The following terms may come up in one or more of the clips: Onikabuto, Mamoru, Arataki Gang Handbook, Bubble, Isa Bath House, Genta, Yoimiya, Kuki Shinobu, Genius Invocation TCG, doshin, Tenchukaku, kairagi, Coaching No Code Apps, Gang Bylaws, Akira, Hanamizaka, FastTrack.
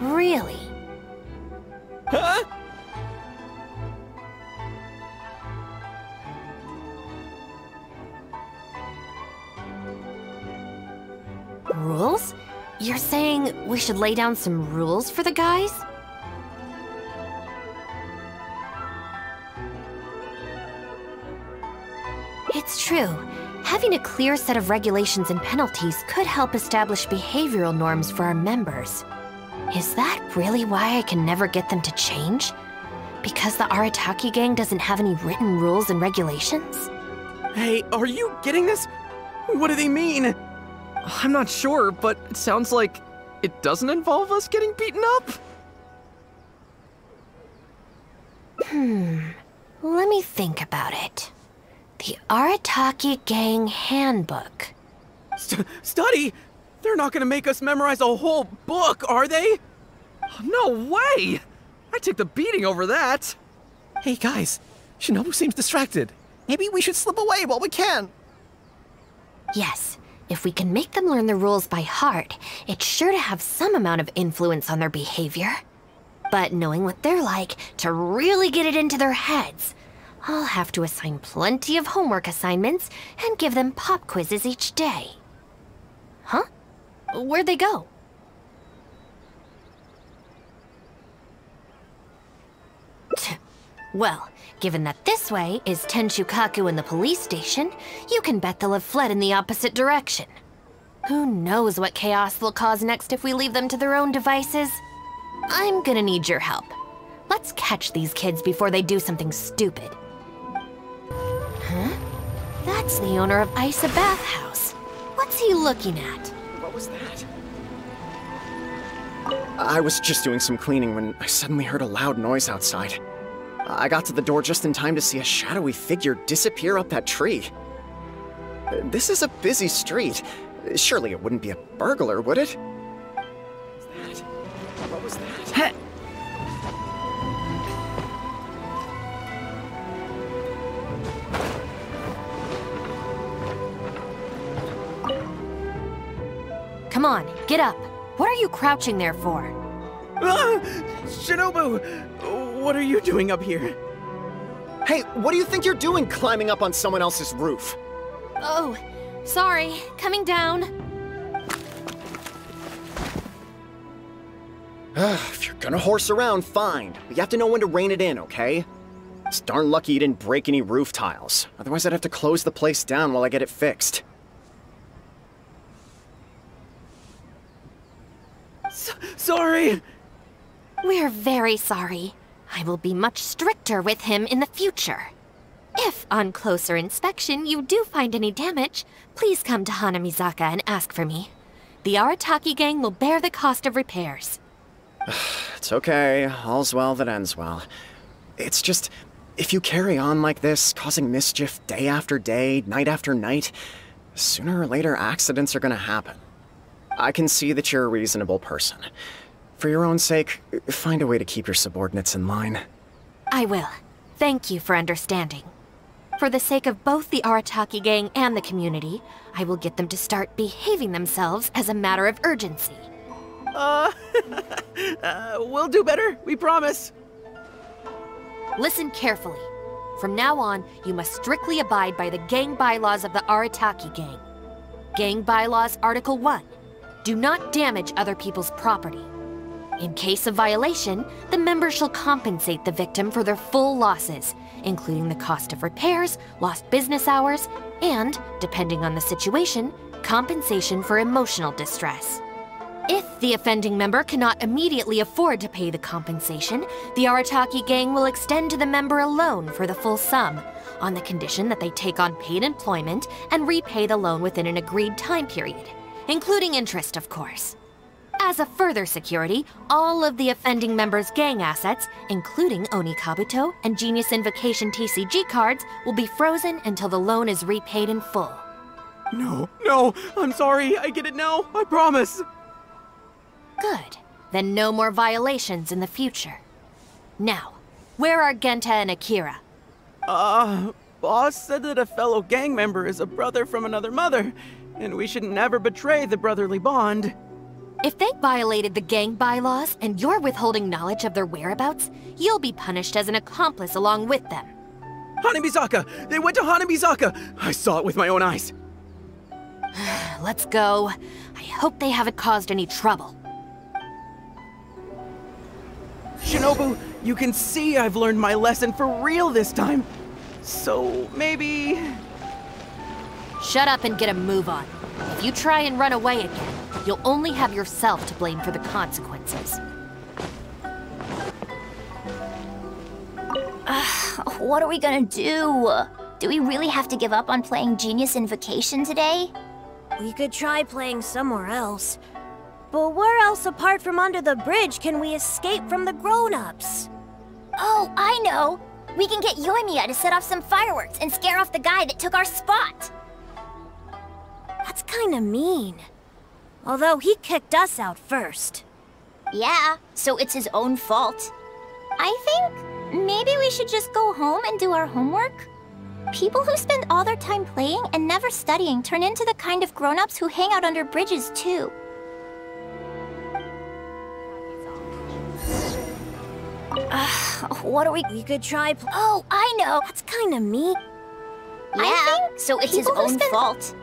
Really? Huh? Rules? You're saying we should lay down some rules for the guys? It's true. Having a clear set of regulations and penalties could help establish behavioral norms for our members. Is that really why I can never get them to change? Because the Arataki gang doesn't have any written rules and regulations? Hey, are you getting this? What do they mean? I'm not sure, but it sounds like it doesn't involve us getting beaten up? Let me think about it. The Arataki Gang Handbook. Study? They're not gonna make us memorize a whole book, are they? No way! I'd take the beating over that! Hey guys, Shinobu seems distracted. Maybe we should slip away while we can. Yes. If we can make them learn the rules by heart, it's sure to have some amount of influence on their behavior. But knowing what they're like, to really get it into their heads, I'll have to assign plenty of homework assignments and give them pop quizzes each day. Huh? Where'd they go? Well, given that this way is Tenchukaku and the police station, you can bet they'll have fled in the opposite direction. Who knows what chaos they'll cause next if we leave them to their own devices? I'm gonna need your help. Let's catch these kids before they do something stupid. Huh? That's the owner of Isa Bath House. What's he looking at? What was that? I was just doing some cleaning when I suddenly heard a loud noise outside. I got to the door just in time to see a shadowy figure disappear up that tree. This is a busy street. Surely it wouldn't be a burglar, would it? What was that? Come on, get up. What are you crouching there for? Ah! Shinobu! What are you doing up here? Hey, what do you think you're doing climbing up on someone else's roof? Oh, sorry. Coming down. If you're gonna horse around, fine. But you have to know when to rein it in, okay? It's darn lucky you didn't break any roof tiles. Otherwise, I'd have to close the place down while I get it fixed. Sorry! We're very sorry. I will be much stricter with him in the future. If, on closer inspection, you do find any damage, please come to Hanamizaka and ask for me. The Arataki gang will bear the cost of repairs. It's okay. All's well that ends well. It's just, if you carry on like this, causing mischief day after day, night after night, sooner or later accidents are gonna happen. I can see that you're a reasonable person. For your own sake, find a way to keep your subordinates in line. I will. Thank you for understanding. For the sake of both the Arataki gang and the community, I will get them to start behaving themselves as a matter of urgency. We'll do better, we promise. Listen carefully. From now on, you must strictly abide by the Gang Bylaws of the Arataki gang. Gang Bylaws Article 1. Do not damage other people's property. In case of violation, the member shall compensate the victim for their full losses, including the cost of repairs, lost business hours, and, depending on the situation, compensation for emotional distress. If the offending member cannot immediately afford to pay the compensation, the Arataki gang will extend to the member a loan for the full sum, on the condition that they take on paid employment and repay the loan within an agreed time period, including interest, of course. As a further security, all of the offending members' gang assets, including Onikabuto and Genius Invocation TCG cards, will be frozen until the loan is repaid in full. No, I'm sorry, I get it now, I promise! Good. Then no more violations in the future. Now, where are Genta and Akira? Boss said that a fellow gang member is a brother from another mother, and we should never betray the brotherly bond. If they violated the gang bylaws and you're withholding knowledge of their whereabouts, you'll be punished as an accomplice along with them. Hanamizaka! They went to Hanamizaka! I saw it with my own eyes. Let's go. I hope they haven't caused any trouble. Shinobu, you can see I've learned my lesson for real this time. So, maybe... Shut up and get a move on. If you try and run away again, you'll only have yourself to blame for the consequences. What are we gonna do? Do we really have to give up on playing Genius Invocation today? We could try playing somewhere else. But where else apart from under the bridge can we escape from the grown-ups? Oh, I know! We can get Yoimiya to set off some fireworks and scare off the guy that took our spot! That's kinda mean. Although he kicked us out first. Yeah, so it's his own fault. I think maybe we should just go home and do our homework? People who spend all their time playing and never studying turn into the kind of grown-ups who hang out under bridges too. We could try... Oh, I know! That's kinda mean. Yeah, I think so it's his own fault.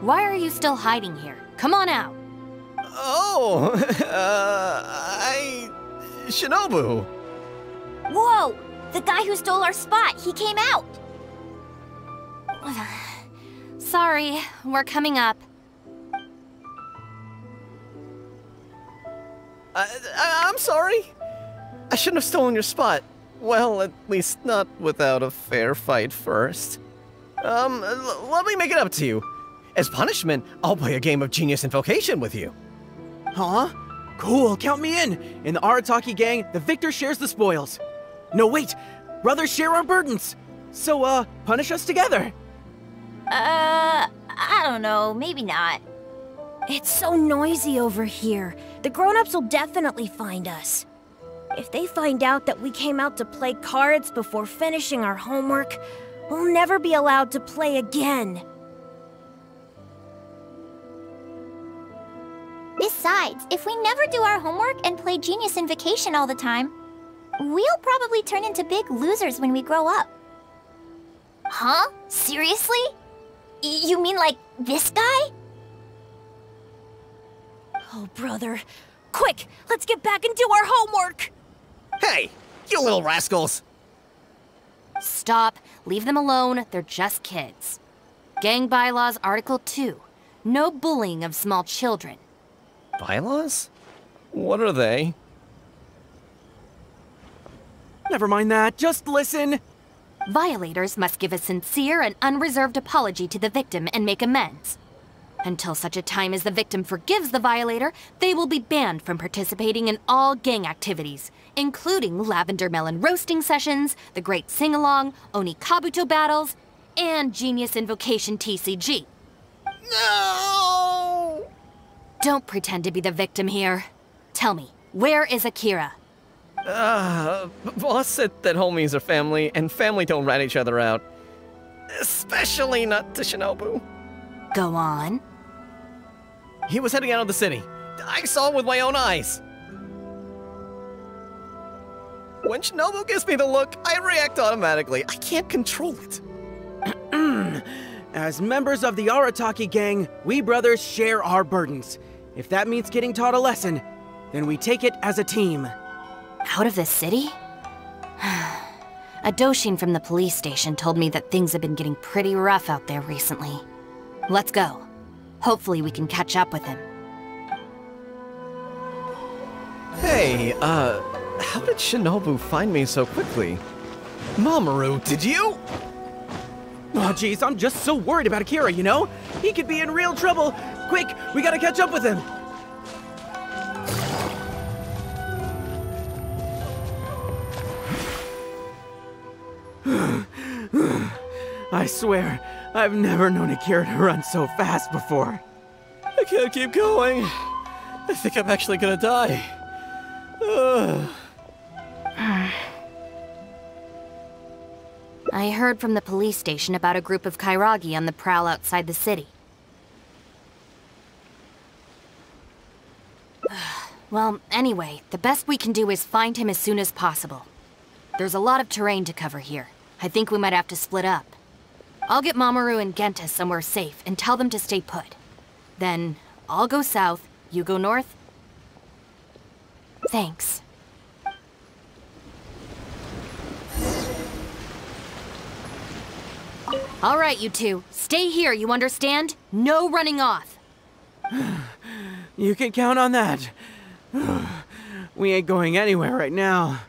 Why are you still hiding here? Come on out! Oh, Shinobu! Whoa! The guy who stole our spot, he came out! Sorry, we're coming up. I'm sorry? I shouldn't have stolen your spot. Well, at least not without a fair fight first. Let me make it up to you. As punishment, I'll play a game of Genius Invocation with you. Huh? Cool, count me in! In the Arataki gang, the victor shares the spoils. No, wait! Brothers share our burdens! So, punish us together! I don't know, maybe not. It's so noisy over here. The grown-ups will definitely find us. If they find out that we came out to play cards before finishing our homework, we'll never be allowed to play again. Besides, if we never do our homework and play Genius Invocation all the time, we'll probably turn into big losers when we grow up. Huh? Seriously? You mean like this guy? Oh, brother. Quick, let's get back and do our homework! Hey, you little rascals! Stop. Leave them alone. They're just kids. Gang Bylaws Article 2. No bullying of small children. Bylaws? What are they? Never mind that. Just listen. Violators must give a sincere and unreserved apology to the victim and make amends. Until such a time as the victim forgives the violator, they will be banned from participating in all gang activities, including lavender melon roasting sessions, the Great Sing-Along, Onikabuto battles, and Genius Invocation TCG. No! Don't pretend to be the victim here. Tell me, where is Akira? Boss said that homies are family, and family don't rat each other out. Especially not to Shinobu. Go on. He was heading out of the city. I saw it with my own eyes. When Shinobu gives me the look, I react automatically. I can't control it. As members of the Arataki gang, we brothers share our burdens. If that means getting taught a lesson, then we take it as a team. Out of the city? A doshin from the police station told me that things have been getting pretty rough out there recently. Let's go. Hopefully we can catch up with him. Hey, how did Shinobu find me so quickly? Mamoru, did you? Oh jeez, I'm just so worried about Akira, you know? He could be in real trouble! Quick, we gotta catch up with him! I swear, I've never known Akira to run so fast before. I can't keep going. I think I'm actually gonna die. I heard from the police station about a group of kairagi on the prowl outside the city. Well, anyway, the best we can do is find him as soon as possible. There's a lot of terrain to cover here. I think we might have to split up. I'll get Mamoru and Genta somewhere safe and tell them to stay put. Then, I'll go south, you go north. Thanks. All right, you two. Stay here, you understand? No running off! You can count on that. We ain't going anywhere right now.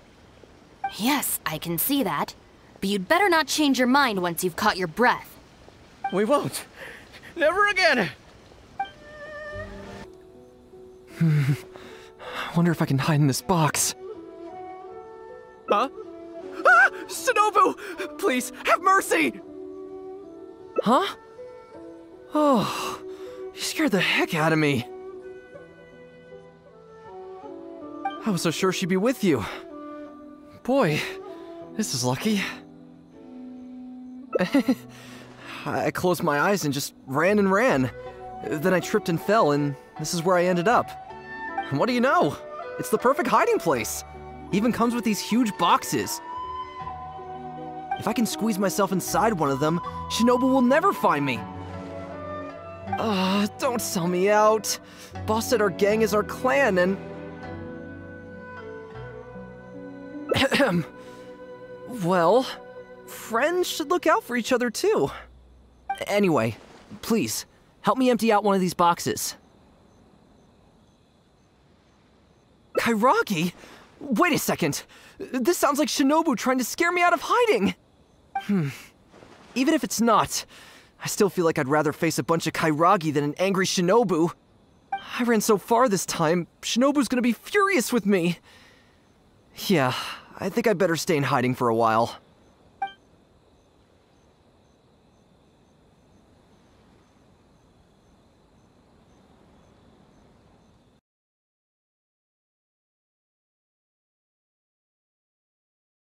Yes, I can see that. But you'd better not change your mind once you've caught your breath. We won't. Never again! I wonder if I can hide in this box. Huh? Ah! Shinobu! Please, have mercy! Huh? Oh, you scared the heck out of me. I was so sure she'd be with you. Boy, this is lucky. I closed my eyes and just ran and ran. Then I tripped and fell, and this is where I ended up. And what do you know? It's the perfect hiding place. Even comes with these huge boxes. If I can squeeze myself inside one of them, Shinobu will never find me. Don't sell me out. Boss said our gang is our clan, and... Well, friends should look out for each other, too. Anyway, please, help me empty out one of these boxes. Kairagi? Wait a second. This sounds like Shinobu trying to scare me out of hiding. Even if it's not, I still feel like I'd rather face a bunch of kairagi than an angry Shinobu. I ran so far this time, Shinobu's gonna be furious with me. Yeah, I think I'd better stay in hiding for a while.